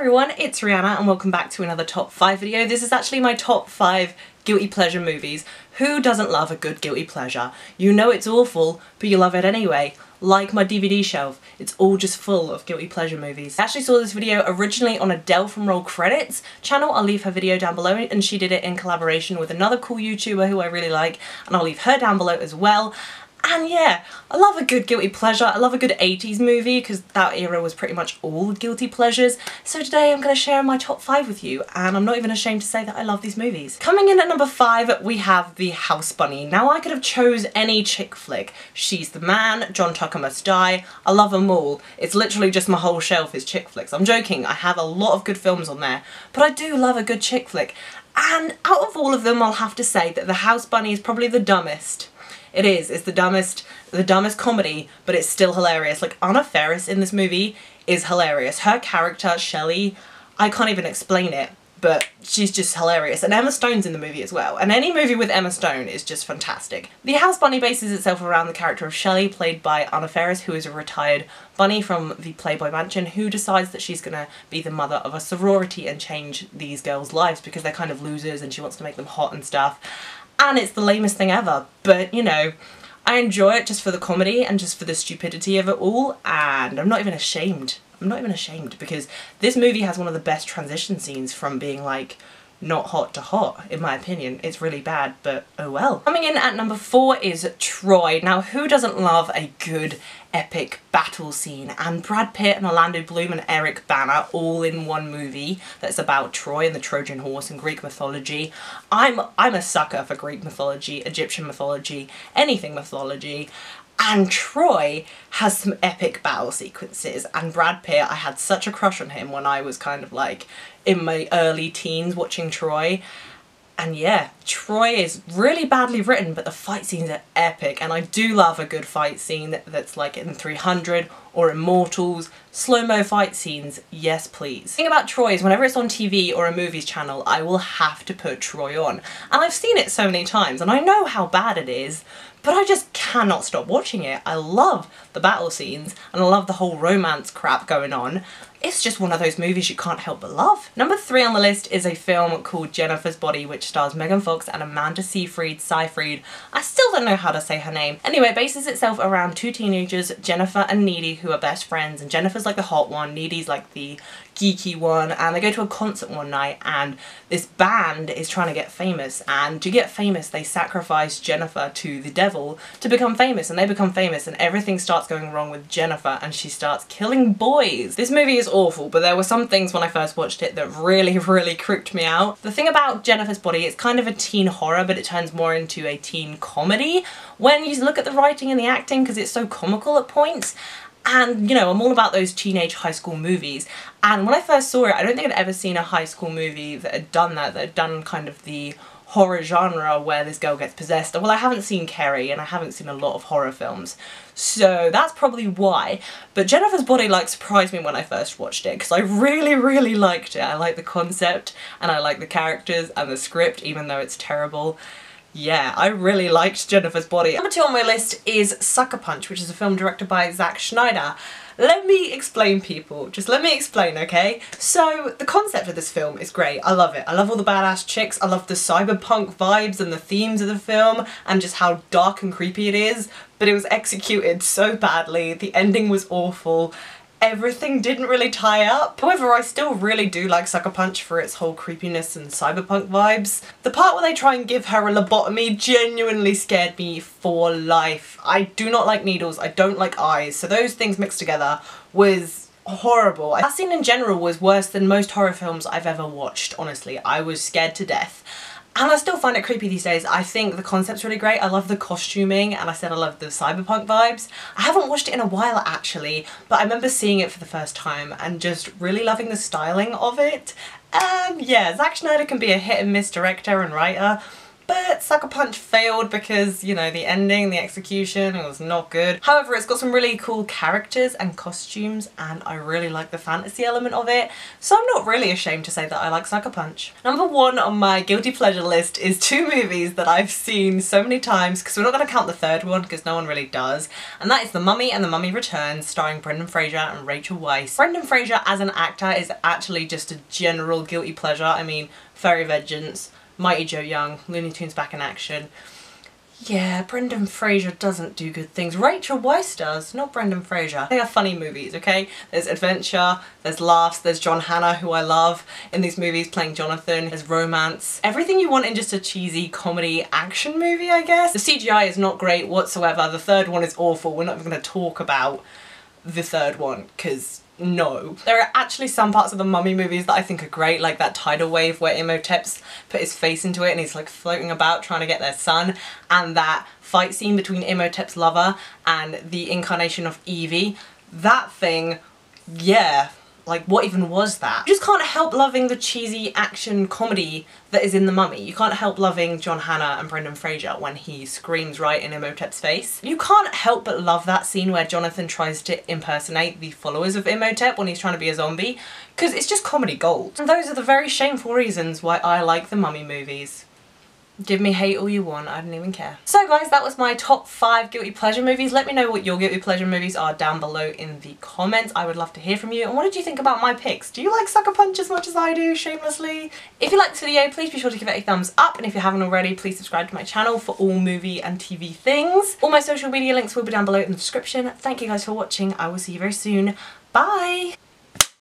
everyone, it's Rihanna and welcome back to another top 5 video. This is actually my top 5 guilty pleasure movies. Who doesn't love a good guilty pleasure? You know it's awful, but you love it anyway. Like my DVD shelf, it's all just full of guilty pleasure movies. I actually saw this video originally on Adele from Roll Credits channel. I'll leave her video down below, and she did it in collaboration with another cool YouTuber who I really like, and I'll leave her down below as well. And yeah, I love a good guilty pleasure. I love a good 80s movie because that era was pretty much all guilty pleasures. So today I'm going to share my top 5 with you, and I'm not even ashamed to say that I love these movies. Coming in at number 5, we have The House Bunny. Now I could have chose any chick flick. She's the Man, John Tucker Must Die. I love them all. It's literally just my whole shelf is chick flicks. I'm joking, I have a lot of good films on there, but I do love a good chick flick. And out of all of them, I'll have to say that The House Bunny is probably the dumbest. It is. It's the dumbest comedy, but it's still hilarious. Like, Anna Faris in this movie is hilarious. Her character, Shelley, I can't even explain it, but she's just hilarious. And Emma Stone's in the movie as well. And any movie with Emma Stone is just fantastic. The House Bunny bases itself around the character of Shelley, played by Anna Faris, who is a retired bunny from the Playboy Mansion, who decides that she's gonna be the mother of a sorority and change these girls' lives because they're kind of losers and she wants to make them hot and stuff. And it's the lamest thing ever, but you know, I enjoy it just for the comedy and just for the stupidity of it all, and I'm not even ashamed. I'm not even ashamed because this movie has one of the best transition scenes from being like not hot to hot, in my opinion. It's really bad, but oh well. Coming in at number 4 is Troy. Now who doesn't love a good epic battle scene? And Brad Pitt and Orlando Bloom and Eric Bana all in one movie that's about Troy and the Trojan horse and Greek mythology. I'm a sucker for Greek mythology, Egyptian mythology, anything mythology. And Troy has some epic battle sequences, and Brad Pitt, I had such a crush on him when I was kind of like in my early teens watching Troy. And yeah, Troy is really badly written, but the fight scenes are epic, and I do love a good fight scene that's like in 300 or Immortals. Slow-mo fight scenes, yes please. The thing about Troy is whenever it's on TV or a movies channel, I will have to put Troy on. And I've seen it so many times, and I know how bad it is, but I just cannot stop watching it. I love the battle scenes, and I love the whole romance crap going on. It's just one of those movies you can't help but love. Number 3 on the list is a film called Jennifer's Body, which stars Megan Fox and Amanda Seyfried. I still don't know how to say her name. Anyway, it bases itself around two teenagers, Jennifer and Needy, who are best friends, and Jennifer's like the hot one, Needy's like the geeky one, and they go to a concert one night, and this band is trying to get famous, and to get famous they sacrifice Jennifer to the devil to become famous, and they become famous, and everything starts going wrong with Jennifer, and she starts killing boys. This movie is awful, but there were some things when I first watched it that really creeped me out. The thing about Jennifer's Body, it's kind of a teen horror, but it turns more into a teen comedy when you look at the writing and the acting, because it's so comical at points. And you know, I'm all about those teenage high school movies, and when I first saw it, I don't think I'd ever seen a high school movie that had done that, kind of the horror genre where this girl gets possessed. Well, I haven't seen Carrie, and I haven't seen a lot of horror films, so that's probably why. But Jennifer's Body like surprised me when I first watched it, because I really liked it. I like the concept, and I like the characters and the script, even though it's terrible. Yeah, I really liked Jennifer's Body. Number 2 on my list is Sucker Punch, which is a film directed by Zack Snyder. Let me explain, people. Just let me explain, okay? So, the concept of this film is great. I love it. I love all the badass chicks. I love the cyberpunk vibes and the themes of the film and just how dark and creepy it is. But it was executed so badly. The ending was awful. Everything didn't really tie up. However, I still really do like Sucker Punch for its whole creepiness and cyberpunk vibes. The part where they try and give her a lobotomy genuinely scared me for life. I do not like needles, I don't like eyes, so those things mixed together was horrible. That scene in general was worse than most horror films I've ever watched, honestly. I was scared to death. And I still find it creepy these days. I think the concept's really great. I love the costuming, and I said I love the cyberpunk vibes. I haven't watched it in a while actually, but I remember seeing it for the first time and just really loving the styling of it. Yeah, Zack Snyder can be a hit and miss director and writer, but Sucker Punch failed because, you know, the ending, the execution, it was not good. However, it's got some really cool characters and costumes, and I really like the fantasy element of it, so I'm not really ashamed to say that I like Sucker Punch. Number one on my guilty pleasure list is two movies that I've seen so many times, because we're not going to count the third one because no one really does, and that is The Mummy and The Mummy Returns, starring Brendan Fraser and Rachel Weisz. Brendan Fraser as an actor is actually just a general guilty pleasure. I mean, Furry Vengeance, Mighty Joe Young, Looney Tunes Back in Action. Yeah, Brendan Fraser doesn't do good things. Rachel Weisz does, not Brendan Fraser. They are funny movies, okay? There's adventure, there's laughs, there's John Hannah, who I love in these movies, playing Jonathan. There's romance. Everything you want in just a cheesy comedy action movie, I guess. The CGI is not great whatsoever. The third one is awful. We're not even going to talk about the third one, because no. There are actually some parts of the Mummy movies that I think are great, like that tidal wave where Imhotep's put his face into it and he's like floating about trying to get their son, and that fight scene between Imhotep's lover and the incarnation of Evie. That thing, yeah, like what even was that? You just can't help loving the cheesy action comedy that is in The Mummy. You can't help loving John Hannah and Brendan Fraser when he screams right in Imhotep's face. You can't help but love that scene where Jonathan tries to impersonate the followers of Imhotep when he's trying to be a zombie, because it's just comedy gold. And those are the very shameful reasons why I like the Mummy movies. Give me hate all you want, I don't even care. So guys, that was my top 5 guilty pleasure movies. Let me know what your guilty pleasure movies are down below in the comments. I would love to hear from you. And what did you think about my picks? Do you like Sucker Punch as much as I do, shamelessly? If you liked this video, please be sure to give it a thumbs up. And if you haven't already, please subscribe to my channel for all movie and TV things. All my social media links will be down below in the description. Thank you guys for watching. I will see you very soon. Bye!